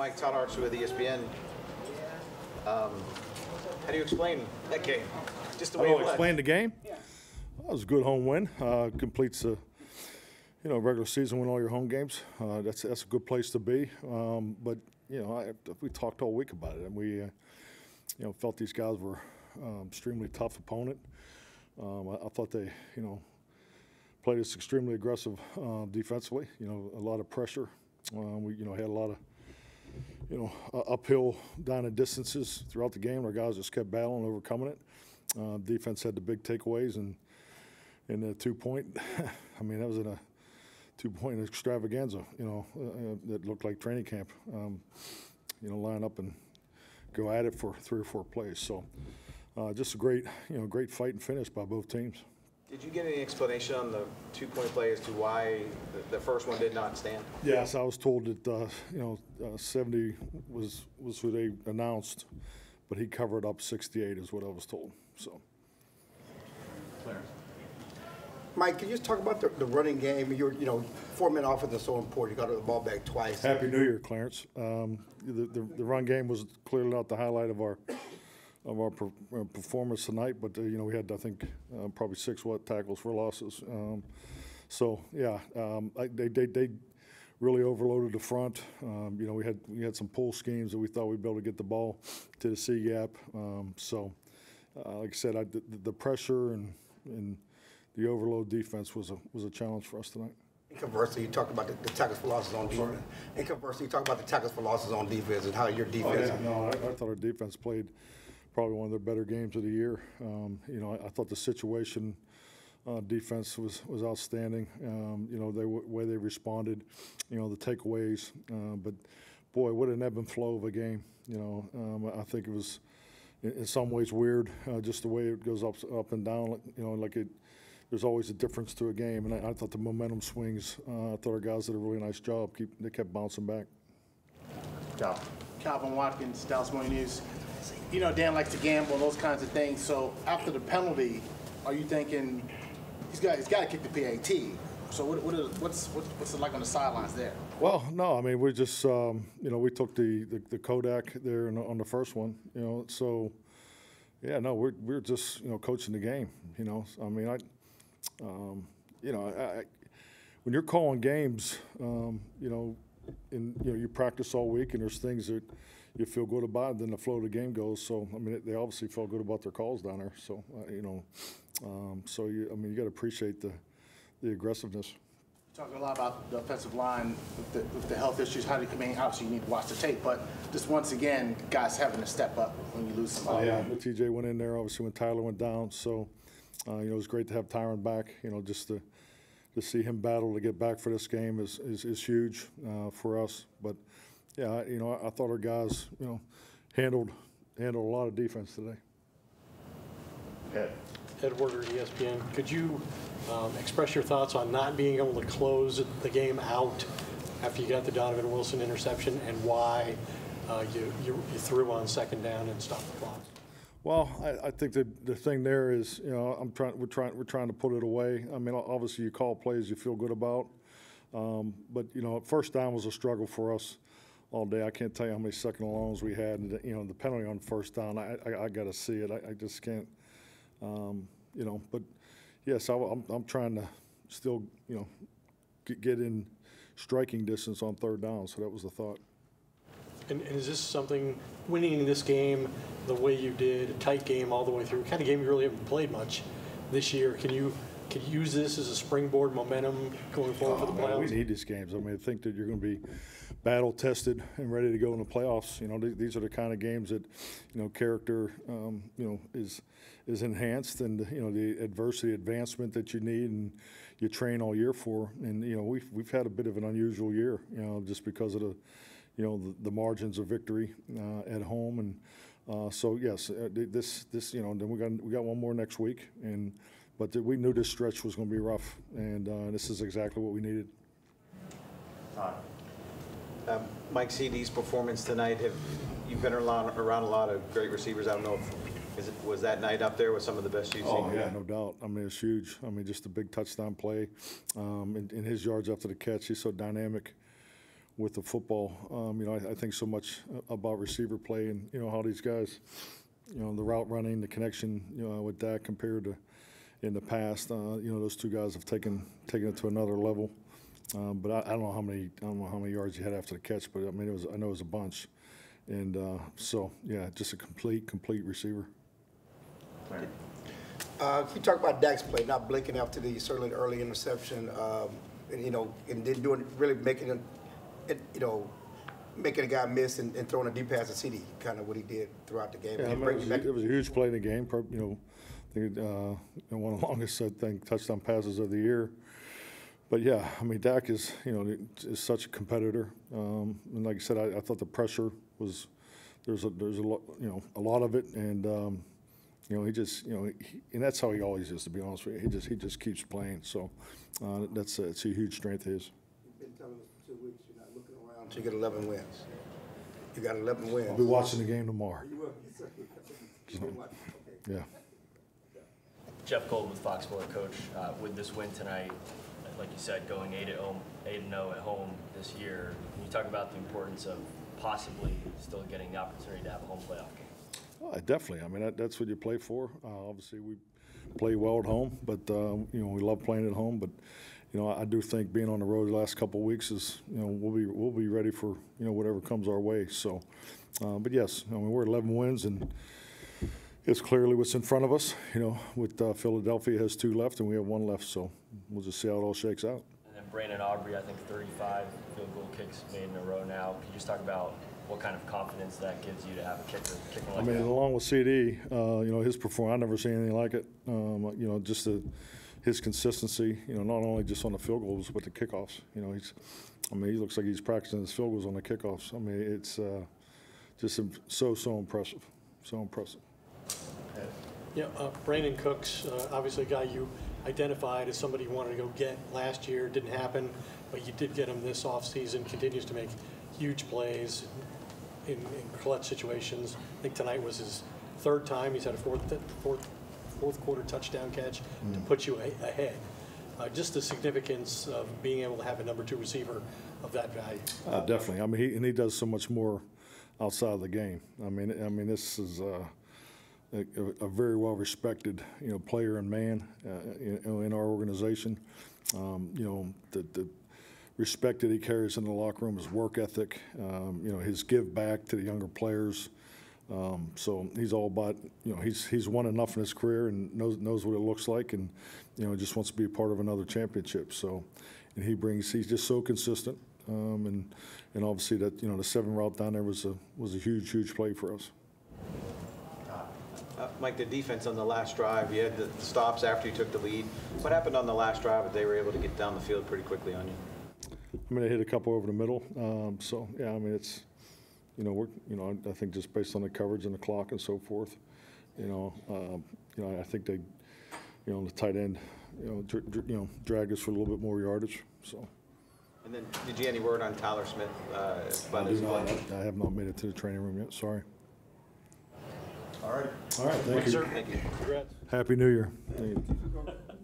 Mike Todd with ESPN. How do you explain that game? Just the way you explained the game? Yeah. Well, it was a good home win. Completes a regular season win all your home games. That's a good place to be. But we talked all week about it, and we felt these guys were extremely tough opponent. I thought they played us extremely aggressive defensively. A lot of pressure. We had a lot of uphill, down in distances throughout the game. Our guys just kept battling, overcoming it. Defense had the big takeaways and the 2-point. I mean, that was in a 2-point extravaganza. That looked like training camp. Line up and go at it for 3 or 4 plays. So, just a great, great fight and finish by both teams. Did you get any explanation on the 2-point play as to why the first one did not stand? Yes, I was told that 70 was who they announced, but he covered up 68 is what I was told. So, Clarence. Mike, can you just talk about the running game? Your 4-minute offense is so important. You got the ball back twice. Happy New Year, Clarence. The run game was clearly not the highlight of our performance tonight, but we had, I think, probably 6 tackles for losses. So yeah, they really overloaded the front. We had some pull schemes that we thought we'd be able to get the ball to the C gap. Like I said, the pressure and the overload defense was a challenge for us tonight. And conversely, you talked about the tackles for losses on defense. And conversely, you talked about the tackles for losses on defense and how your defense. Oh, yeah. No, I thought our defense played probably one of their better games of the year. I thought the situation defense was outstanding. The way they responded, the takeaways. But boy, what an ebb and flow of a game. I think it was in some ways weird, just the way it goes up and down. There's always a difference to a game, and I thought the momentum swings. I thought our guys did a really nice job. They kept bouncing back. Calvin Watkins, Dallas Morning News. Dan likes to gamble and those kinds of things. So after the penalty, are you thinking he's got to kick the PAT? So what's it like on the sidelines there? Well, no, I mean we just we took the Kodak there on the first one, So yeah, no, we're just coaching the game, I mean I when you're calling games, you practice all week and there's things that you feel good about, then the flow of the game goes. So, I mean, they obviously felt good about their calls down there. So, you got to appreciate the aggressiveness. You're talking a lot about the offensive line with the health issues. Obviously, you need to watch the tape, but just once again, guys having to step up when you lose somebody. Yeah, TJ went in there, obviously, when Tyler went down. So, it was great to have Tyron back. Just to see him battle to get back for this game is huge for us. But, yeah, I thought our guys, handled a lot of defense today. Ed Werder, ESPN. Could you express your thoughts on not being able to close the game out after you got the Donovan Wilson interception and why you threw on 2nd down and stopped the clock? Well, I think the thing there is, we're trying to put it away. I mean, obviously you call plays you feel good about, but 1st down was a struggle for us all day. I can't tell you how many 2nd and longs we had. And, the penalty on 1st down, I got to see it. I just can't, But yes, I'm trying to still, get in striking distance on 3rd down. So that was the thought. And is this something, winning this game the way you did, a tight game all the way through, kind of game you really haven't played much this year? Can you use this as a springboard momentum going forward for the playoffs? Man, we need these games. I mean, I think that you're going to be battle-tested and ready to go in the playoffs. These are the kind of games that, character, is enhanced, and the adversity advancement that you need and you train all year for. And we've had a bit of an unusual year, just because of the, the margins of victory at home. And so yes, this then we got one more next week, and. But we knew this stretch was going to be rough, and this is exactly what we needed. Mike, CeeDee's performance tonight, you've been around a lot of great receivers. I don't know if was that night up there with some of the best you've seen? Yeah, no doubt. I mean, it's huge. I mean, just a big touchdown play. And his yards after the catch, he's so dynamic with the football. I think so much about receiver play and, how these guys, the route running, the connection, with Dak compared to in the past. Those two guys have taken it to another level. But I don't know how many yards you had after the catch, but I mean it was a bunch, and so yeah, just a complete receiver. Right. Can you talk about Dak's play, not blinking after the certainly early interception, and then making a guy miss and throwing a deep pass to CeeDee, kind of what he did throughout the game. Yeah, it was a huge play in the game. One of the longest touchdown passes of the year. But yeah, I mean Dak is is such a competitor, and like I said, I thought the pressure was there's a lot a lot of it, and he just and that's how he always is, to be honest with you. He just keeps playing, so it's a huge strength of his. You've been telling us for 2 weeks you're not looking around until you get 11 wins. You got 11 wins. I'll be watching the game tomorrow. You will. Yeah. Jeff Gold with Foxball, coach. With this win tonight, like you said, going 8-0 at home this year, can you talk about the importance of possibly still getting the opportunity to have a home playoff game? Well, definitely. I mean, that's what you play for. Obviously, we play well at home, but we love playing at home. But I do think being on the road the last couple of weeks is we'll be ready for whatever comes our way. So, but yes, I mean we're 11 wins and. It's clearly what's in front of us, with Philadelphia has 2 left and we have 1 left, so we'll just see how it all shakes out. And then Brandon Aubrey, I think 35 field goal kicks made in a row now. Can you just talk about what kind of confidence that gives you to have a kicker kicking like that? I mean, along with CeeDee, his performance, I've never seen anything like it. Just his consistency, not only just on the field goals, but the kickoffs. He looks like he's practicing his field goals on the kickoffs. I mean, it's just so impressive, so impressive. Yeah, Brandon Cooks, obviously a guy you identified as somebody you wanted to go get last year. Didn't happen, but you did get him this offseason. Continues to make huge plays in clutch situations. I think tonight was his 3rd time. He's had a fourth quarter touchdown catch to put you ahead. Just the significance of being able to have a number 2 receiver of that value. Definitely. I mean, he does so much more outside of the game. I mean, this is. A very well-respected, player and man in our organization. The respect that he carries in the locker room, his work ethic, his give back to the younger players. So he's all about, he's won enough in his career and knows what it looks like, and just wants to be a part of another championship. So, and he's just so consistent, and obviously that the 7 route down there was a huge play for us. Mike, the defense on the last drive, you had the stops after you took the lead. What happened on the last drive that they were able to get down the field pretty quickly on you? I mean, they hit a couple over the middle. So, yeah, I mean, it's, I think just based on the coverage and the clock and so forth, I think they, the tight end, dragged us for a little bit more yardage. So. And then did you have any word on Tyler Smith? I have not made it to the training room yet. Sorry. All right. All right. Thank you. Sir. Thank you. Congrats. Happy New Year. Thank you.